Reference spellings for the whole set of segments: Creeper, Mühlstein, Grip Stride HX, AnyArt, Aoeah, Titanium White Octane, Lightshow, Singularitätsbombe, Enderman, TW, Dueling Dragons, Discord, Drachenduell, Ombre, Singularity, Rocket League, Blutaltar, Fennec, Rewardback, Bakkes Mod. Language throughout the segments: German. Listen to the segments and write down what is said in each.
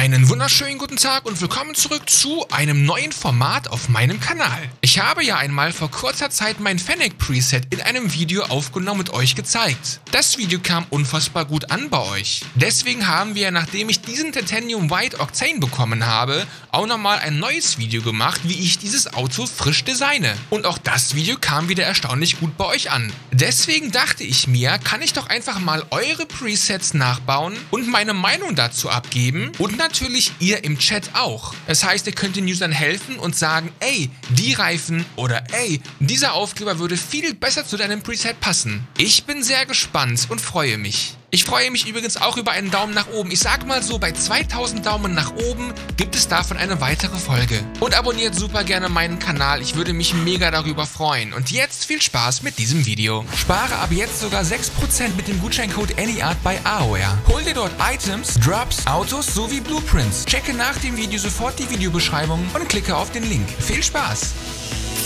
Einen wunderschönen guten Tag und willkommen zurück zu einem neuen Format auf meinem Kanal. Ich habe ja einmal vor kurzer Zeit mein Fennec Preset in einem Video aufgenommen und euch gezeigt. Das Video kam unfassbar gut an bei euch. Deswegen haben wir, nachdem ich diesen Titanium White Octane bekommen habe, auch nochmal ein neues Video gemacht, wie ich dieses Auto frisch designe. Und auch das Video kam wieder erstaunlich gut bei euch an. Deswegen dachte ich mir, kann ich doch einfach mal eure Presets nachbauen und meine Meinung dazu abgeben und natürlich ihr im Chat auch. Das heißt, ihr könnt den Usern helfen und sagen, ey, die Reifen oder ey, dieser Aufkleber würde viel besser zu deinem Preset passen. Ich bin sehr gespannt und freue mich. Ich freue mich übrigens auch über einen Daumen nach oben. Ich sag mal so, bei 2000 Daumen nach oben gibt es davon eine weitere Folge. Und abonniert super gerne meinen Kanal, ich würde mich mega darüber freuen. Und jetzt viel Spaß mit diesem Video. Spare ab jetzt sogar 6% mit dem Gutscheincode AnyArt bei Aoeah. Hol dir dort Items, Drops, Autos sowie Blueprints. Checke nach dem Video sofort die Videobeschreibung und klicke auf den Link. Viel Spaß!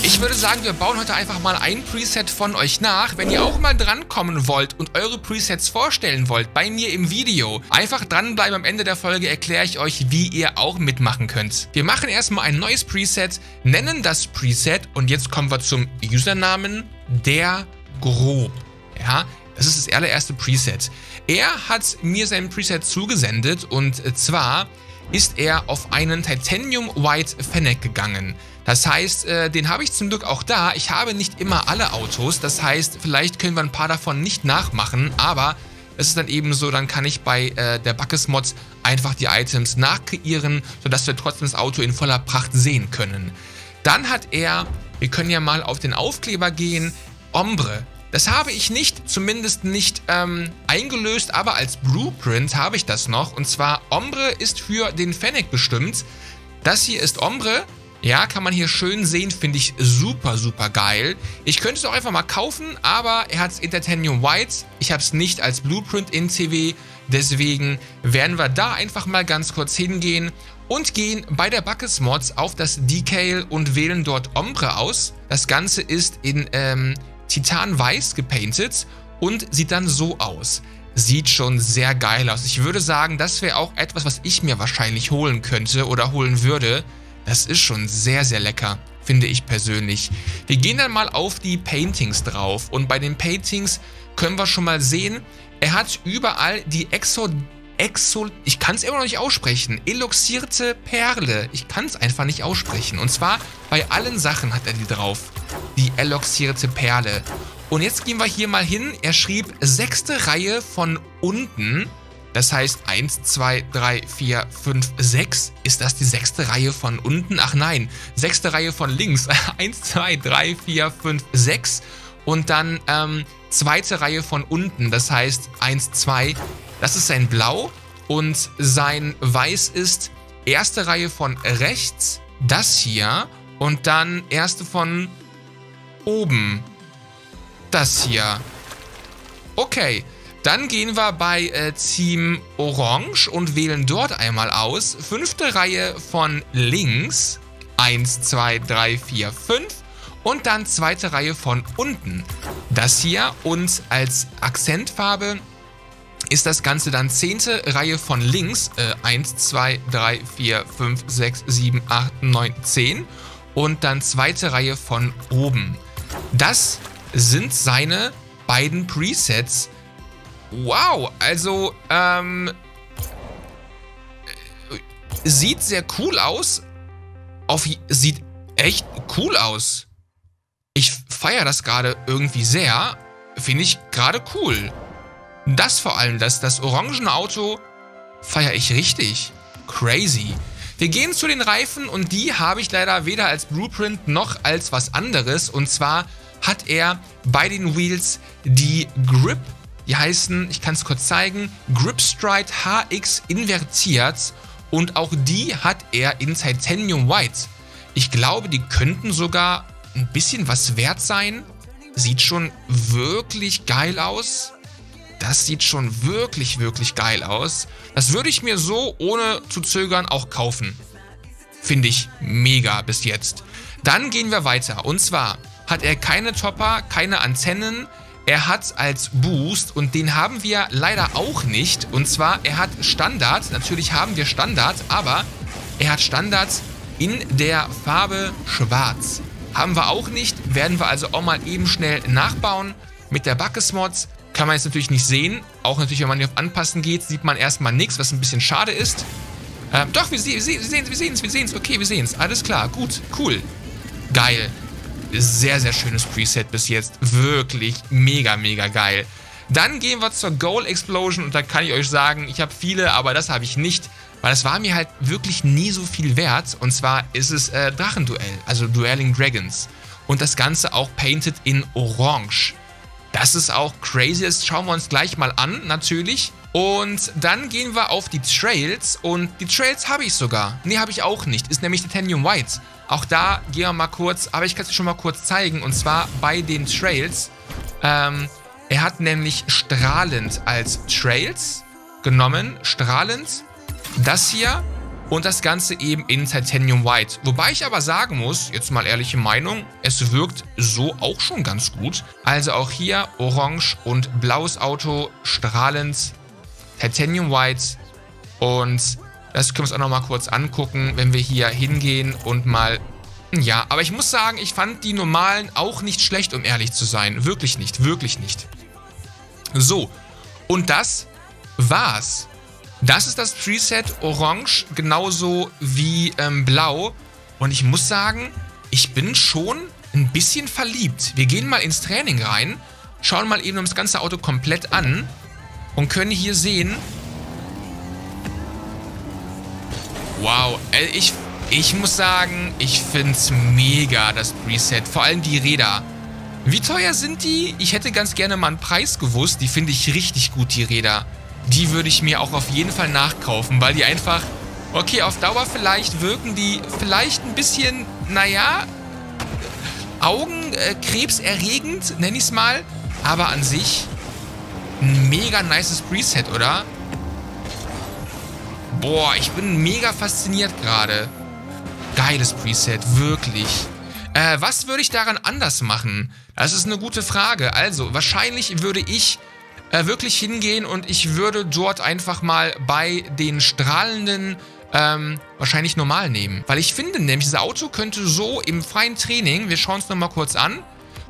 Ich würde sagen, wir bauen heute einfach mal ein Preset von euch nach. Wenn ihr auch mal drankommen wollt und eure Presets vorstellen wollt bei mir im Video, einfach dranbleiben, am Ende der Folge erkläre ich euch, wie ihr auch mitmachen könnt. Wir machen erstmal ein neues Preset, nennen das Preset und jetzt kommen wir zum Usernamen der Grob. Ja, das ist das allererste Preset. Er hat mir sein Preset zugesendet und zwar ist er auf einen Titanium White Fennec gegangen. Das heißt, den habe ich zum Glück auch da. Ich habe nicht immer alle Autos, das heißt, vielleicht können wir ein paar davon nicht nachmachen, aber es ist dann eben so, dann kann ich bei der Bakkes Mod einfach die Items nachkreieren, sodass wir trotzdem das Auto in voller Pracht sehen können. Dann hat er, wir können ja mal auf den Aufkleber gehen, Ombre. Das habe ich nicht, zumindest nicht eingelöst, aber als Blueprint habe ich das noch. Und zwar, Ombre ist für den Fennec bestimmt. Das hier ist Ombre. Ja, kann man hier schön sehen, finde ich super, super geil. Ich könnte es auch einfach mal kaufen, aber er hat es in Titanium White. Ich habe es nicht als Blueprint in CW. Deswegen werden wir da einfach mal ganz kurz hingehen und gehen bei der Bakkes Mod auf das Decal und wählen dort Ombre aus. Das Ganze ist in Titanweiß gepainted und sieht dann so aus. Sieht schon sehr geil aus. Ich würde sagen, das wäre auch etwas, was ich mir wahrscheinlich holen könnte oder holen würde. Das ist schon sehr, sehr lecker, finde ich persönlich. Wir gehen dann mal auf die Paintings drauf und bei den Paintings können wir schon mal sehen, er hat überall die ich kann es immer noch nicht aussprechen, eloxierte Perle. Ich kann es einfach nicht aussprechen. Und zwar bei allen Sachen hat er die drauf. Die eloxierte Perle. Und jetzt gehen wir hier mal hin. Er schrieb 6. Reihe von unten. Das heißt 1, 2, 3, 4, 5, 6. Ist das die 6. Reihe von unten? Ach nein, 6. Reihe von links. 1, 2, 3, 4, 5, 6. Und dann 2. Reihe von unten. Das heißt 1, 2. Das ist sein Blau und sein Weiß ist 1. Reihe von rechts, das hier, und dann 1. von oben, das hier. Okay, dann gehen wir bei Team Orange und wählen dort einmal aus. 5. Reihe von links, 1, 2, 3, 4, 5 und dann 2. Reihe von unten, das hier, und als Akzentfarbe ist das Ganze dann 10. Reihe von links, 1, 2, 3, 4, 5, 6, 7, 8, 9, 10 und dann 2. Reihe von oben. Das sind seine beiden Presets. Wow, also sieht sehr cool aus. Sieht echt cool aus. Ich feiere das gerade irgendwie sehr. Finde ich gerade cool. Das vor allem, das orangene Auto feiere ich richtig. Crazy. Wir gehen zu den Reifen und die habe ich leider weder als Blueprint noch als was anderes. Und zwar hat er bei den Wheels die Grip, die heißen, ich kann es kurz zeigen, Grip Stride HX invertiert. Und auch die hat er in Titanium White. Ich glaube, die könnten sogar ein bisschen was wert sein. Sieht schon wirklich geil aus. Das sieht schon wirklich, wirklich geil aus. Das würde ich mir so, ohne zu zögern, auch kaufen. Finde ich mega bis jetzt. Dann gehen wir weiter. Und zwar hat er keine Topper, keine Antennen. Er hat als Boost, und den haben wir leider auch nicht, und zwar, er hat Standard, natürlich haben wir Standard, aber er hat Standard in der Farbe Schwarz. Haben wir auch nicht, werden wir also auch mal eben schnell nachbauen. Mit der Bakkes Mod kann man jetzt natürlich nicht sehen, auch natürlich, wenn man hier auf Anpassen geht, sieht man erstmal nichts, was ein bisschen schade ist. Doch, wir sehen es, okay, wir sehen es, alles klar, gut, cool, geil. Sehr, sehr schönes Preset bis jetzt. Wirklich mega, mega geil. Dann gehen wir zur Goal Explosion und da kann ich euch sagen, ich habe viele, aber das habe ich nicht, weil das war mir halt wirklich nie so viel wert. Und zwar ist es Drachenduell, also Dueling Dragons. Und das Ganze auch painted in Orange. Das ist auch crazy, das schauen wir uns gleich mal an, natürlich. Und dann gehen wir auf die Trails und die Trails habe ich sogar. Ne, habe ich auch nicht, ist nämlich Titanium White. Auch da gehen wir mal kurz, aber ich kann es euch schon mal kurz zeigen, und zwar bei den Trails. Er hat nämlich strahlend als Trails genommen, strahlend, das hier und das Ganze eben in Titanium White. Wobei ich aber sagen muss, jetzt mal ehrliche Meinung, es wirkt so auch schon ganz gut. Also auch hier orange und blaues Auto, strahlend, Titanium White und... Das können wir uns auch noch mal kurz angucken, wenn wir hier hingehen und mal... Ja, aber ich muss sagen, ich fand die normalen auch nicht schlecht, um ehrlich zu sein. Wirklich nicht, wirklich nicht. So, und das war's. Das ist das Preset Orange, genauso wie Blau. Und ich muss sagen, ich bin schon ein bisschen verliebt. Wir gehen mal ins Training rein, schauen mal eben das ganze Auto komplett an und können hier sehen... Wow, ich muss sagen, ich finde es mega, das Preset. Vor allem die Räder. Wie teuer sind die? Ich hätte ganz gerne mal einen Preis gewusst. Die finde ich richtig gut, die Räder. Die würde ich mir auch auf jeden Fall nachkaufen, weil die einfach... Okay, auf Dauer vielleicht wirken die vielleicht ein bisschen, naja, augenkrebserregend, nenne ich es mal. Aber an sich ein mega nices Preset, oder? Boah, ich bin mega fasziniert gerade. Geiles Preset, wirklich. Was würde ich daran anders machen? Das ist eine gute Frage. Also, wahrscheinlich würde ich wirklich hingehen und ich würde dort einfach mal bei den strahlenden wahrscheinlich normal nehmen. Weil ich finde nämlich, das Auto könnte so im freien Training, wir schauen es nochmal kurz an,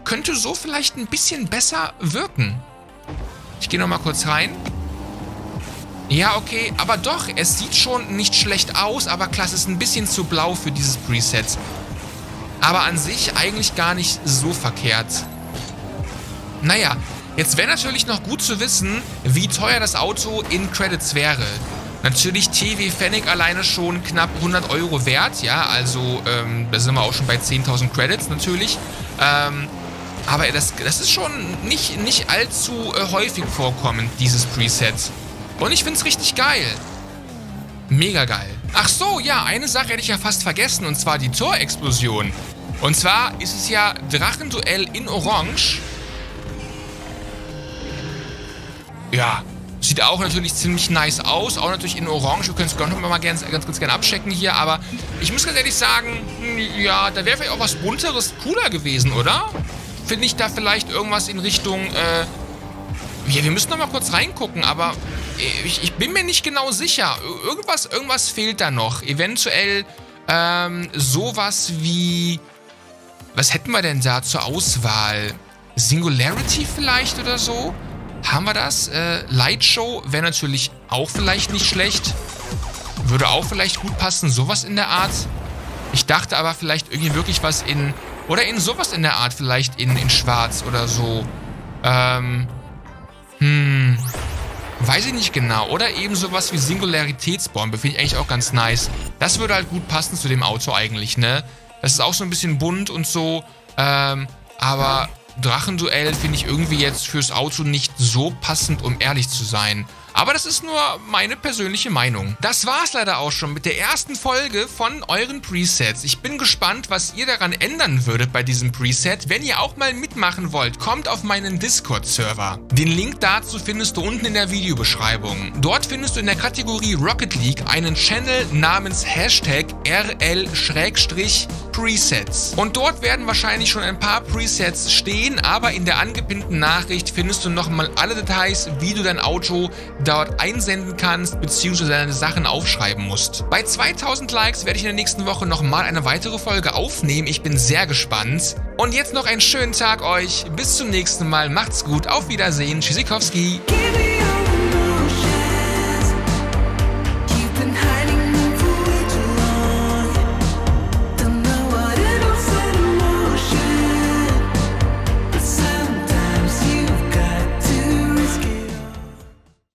könnte so vielleicht ein bisschen besser wirken. Ich gehe nochmal kurz rein. Ja, okay, aber doch, es sieht schon nicht schlecht aus, aber klar, es ist ein bisschen zu blau für dieses Preset. Aber an sich eigentlich gar nicht so verkehrt. Naja, jetzt wäre natürlich noch gut zu wissen, wie teuer das Auto in Credits wäre. Natürlich TW Fennec alleine schon knapp 100 Euro wert, ja, also da sind wir auch schon bei 10.000 Credits natürlich. Aber das ist schon nicht allzu häufig vorkommend, dieses Preset. Und ich finde es richtig geil. Mega geil. Ach so, ja, eine Sache hätte ich ja fast vergessen, und zwar die Torexplosion. Und zwar ist es ja Drachenduell in Orange. Ja, sieht auch natürlich ziemlich nice aus, auch natürlich in Orange. Wir können es mal ganz gerne abchecken hier, aber ich muss ganz ehrlich sagen, ja, da wäre vielleicht auch was Bunteres cooler gewesen, oder? Finde ich da vielleicht irgendwas in Richtung, ja, wir müssen noch mal kurz reingucken, aber ich bin mir nicht genau sicher. Irgendwas fehlt da noch. Eventuell sowas wie... Was hätten wir denn da zur Auswahl? Singularity vielleicht oder so? Haben wir das? Lightshow wäre natürlich auch vielleicht nicht schlecht. Würde auch vielleicht gut passen. Sowas in der Art. Ich dachte aber vielleicht irgendwie wirklich was in... Oder in sowas in der Art vielleicht in Schwarz oder so. Weiß ich nicht genau. Oder eben sowas wie Singularitätsbombe. Finde ich eigentlich auch ganz nice. Das würde halt gut passen zu dem Auto eigentlich, ne? Das ist auch so ein bisschen bunt und so. Aber Drachenduell finde ich irgendwie jetzt fürs Auto nicht so passend, um ehrlich zu sein. Aber das ist nur meine persönliche Meinung. Das war's leider auch schon mit der ersten Folge von euren Presets. Ich bin gespannt, was ihr daran ändern würdet bei diesem Preset. Wenn ihr auch mal mitmachen wollt, kommt auf meinen Discord-Server. Den Link dazu findest du unten in der Videobeschreibung. Dort findest du in der Kategorie Rocket League einen Channel namens #RL-Preset. Presets. Und dort werden wahrscheinlich schon ein paar Presets stehen, aber in der angepinnten Nachricht findest du nochmal alle Details, wie du dein Auto dort einsenden kannst bzw. deine Sachen aufschreiben musst. Bei 2000 Likes werde ich in der nächsten Woche nochmal eine weitere Folge aufnehmen. Ich bin sehr gespannt. Und jetzt noch einen schönen Tag euch. Bis zum nächsten Mal. Macht's gut. Auf Wiedersehen. Tschüssikowski.